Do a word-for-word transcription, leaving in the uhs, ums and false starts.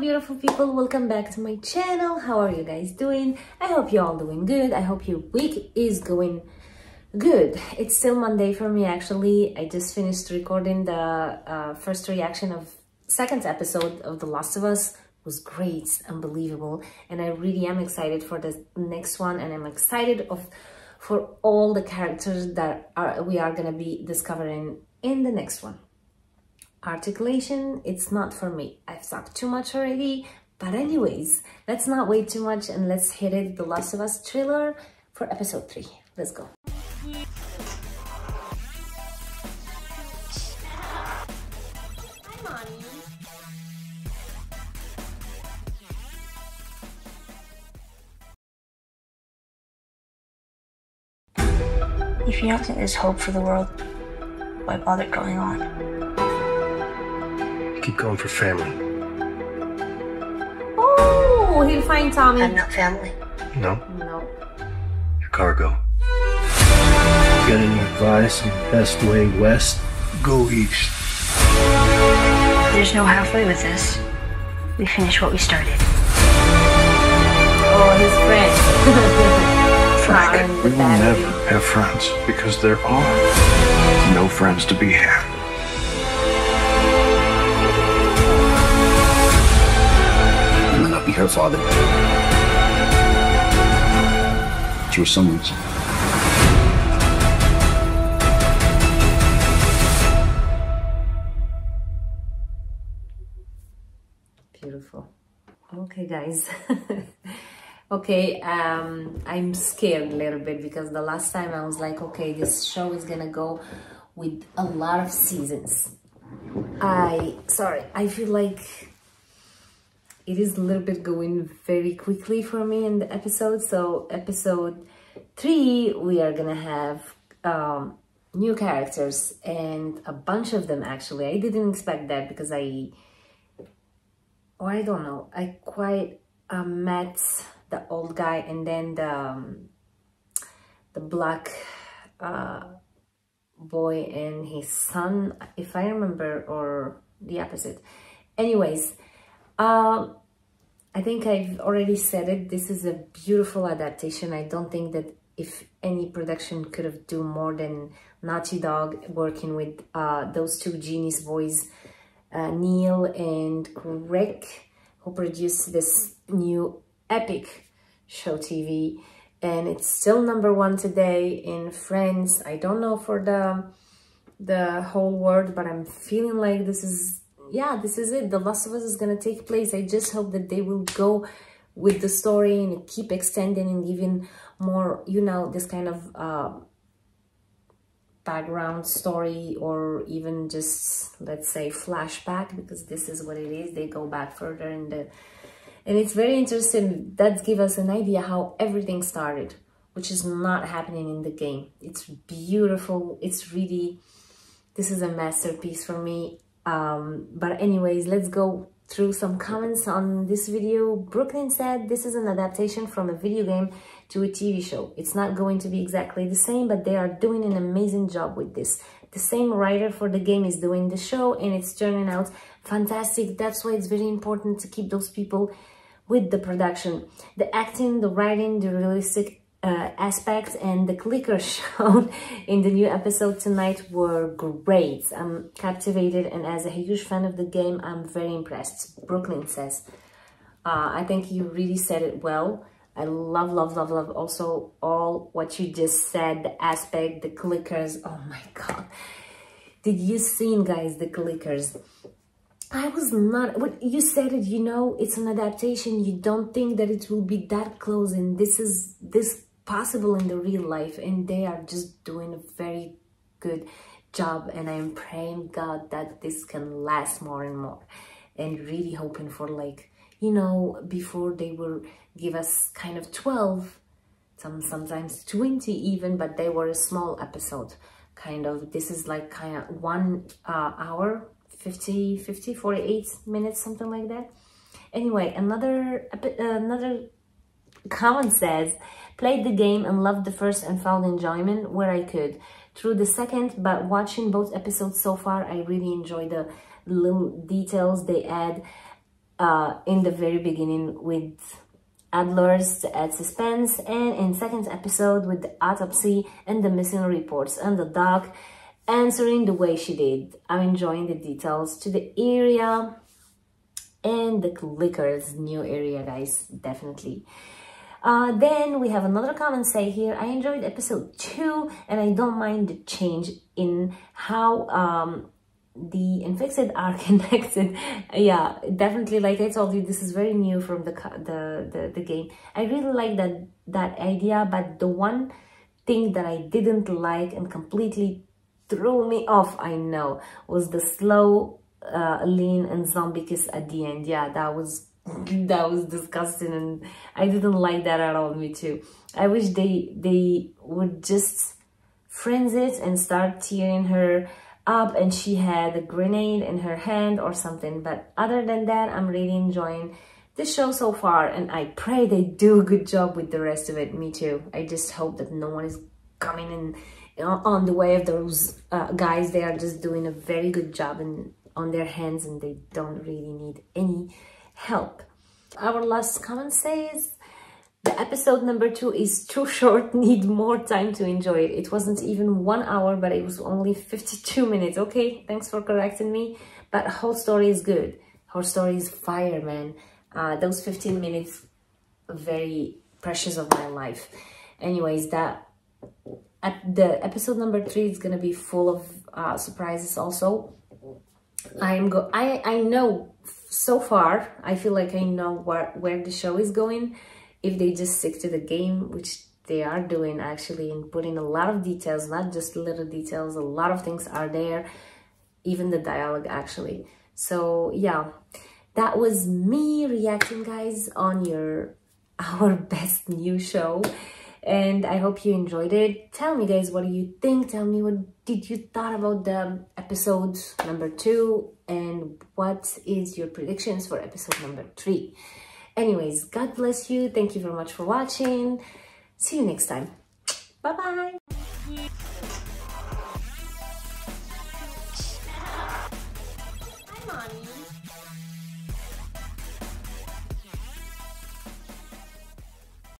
beautiful people, welcome back to my channel. How are you guys doing? I hope you're all doing good. I hope your week is going good. It's still Monday for me. Actually, I just finished recording the uh, first reaction of second episode of The Last of Us. It was great, unbelievable, and I really am excited for the next one, and I'm excited of for all the characters that are we are gonna be discovering in the next one. Articulation, it's not for me. I've talked too much already, but anyways, let's not wait too much and let's hit it, The Last of Us trailer for episode three. Let's go. Hi, Mommy. If you don't think there's hope for the world, why bother going on? Keep going for family. Oh, he'll find Tommy. I'm not family. No? No. Your cargo. Get any advice on the best way west? Go east. There's no halfway with this. We finish what we started. Oh, his friends. Frank, we will never have friends because there are no friends to be had. Her father. But you were someone's. Beautiful. Okay, guys. Okay, um, I'm scared a little bit because the last time I was like, okay, this show is gonna go with a lot of seasons. I, sorry, I feel like it is a little bit going very quickly for me in the episode. So episode three, we are gonna have um, new characters and a bunch of them actually. I didn't expect that because I, or I don't know, I quite uh, met the old guy and then the, um, the black uh, boy and his son, if I remember, or the opposite. Anyways. Um, I think I've already said it. This is a beautiful adaptation. I don't think that if any production could have done more than Naughty Dog working with uh, those two genius boys, uh, Neil and Rick, who produced this new epic show T V. And it's still number one today in France. I don't know for the, the whole world, but I'm feeling like this is yeah, this is it. The Last of Us is gonna take place. I just hope that they will go with the story and keep extending and giving more, you know, this kind of uh, background story, or even just, let's say, flashback, because this is what it is. They go back further in the, and it's very interesting. That gives us an idea how everything started, which is not happening in the game. It's beautiful. It's really, this is a masterpiece for me. Um, but anyways, let's go through some comments on this video. Brooklyn said, this is an adaptation from a video game to a T V show. It's not going to be exactly the same, but they are doing an amazing job with this. The same writer for the game is doing the show and it's turning out fantastic. That's why it's very important to keep those people with the production. The acting, the writing, the realistic uh, aspects, and the clickers shown in the new episode tonight were great. I'm captivated, and as a huge fan of the game, I'm very impressed. Brooklyn says, uh, I think you really said it well. I love, love, love, love also all what you just said, the aspect, the clickers. Oh my God. Did you see, guys, the clickers? I was not, what you said it, you know, it's an adaptation. You don't think that it will be that close, and this is, this possible in the real life, and they are just doing a very good job, and I'm praying God that this can last more and more, and really hoping for, like, you know, before they will give us kind of twelve, some sometimes twenty even, but they were a small episode kind of. This is like kind of one uh, hour fifty, fifty, forty-eight minutes, something like that. Anyway, another another comment says, played the game and loved the first and found enjoyment where I could through the second, but watching both episodes so far, I really enjoy the little details they add uh, in the very beginning with Adler's Ad Suspense, and in second episode with the autopsy and the missing reports and the doc answering the way she did. I'm enjoying the details to the area and the Clickers new area, guys, definitely. Uh, then we have another comment say here, I enjoyed episode two and I don't mind the change in how um, the infected are connected. Yeah, definitely, like I told you, this is very new from the, the, the, the game. I really like that, that idea, but the one thing that I didn't like and completely threw me off, I know, was the slow uh, lean and zombie kiss at the end. Yeah, that was... that was disgusting and I didn't like that at all. Me too. I wish they they would just freeze it and start tearing her up and she had a grenade in her hand or something, but other than that, I'm really enjoying the show so far and I pray they do a good job with the rest of it. Me too. I just hope that no one is coming in, you know, on the way of those uh, guys. They are just doing a very good job and on their hands and they don't really need any help. Our last comment says, the episode number two is too short, need more time to enjoy it. It wasn't even one hour, but it was only fifty-two minutes. Okay, thanks for correcting me. But whole story is good. Whole story is fire, man. Uh, those fifteen minutes, very precious of my life. Anyways, that at the episode number three is gonna be full of uh, surprises also. I am go. I I know. So far, I feel like I know where, where the show is going if they just stick to the game, which they are doing actually, and putting a lot of details, not just little details, a lot of things are there, even the dialogue actually. So yeah, that was me reacting, guys, on your our best new show, and I hope you enjoyed it. Tell me, guys, what do you think? Tell me what did you thought about the episode number two and what is your predictions for episode number three. Anyways, God bless you. Thank you very much for watching. See you next time. Bye bye.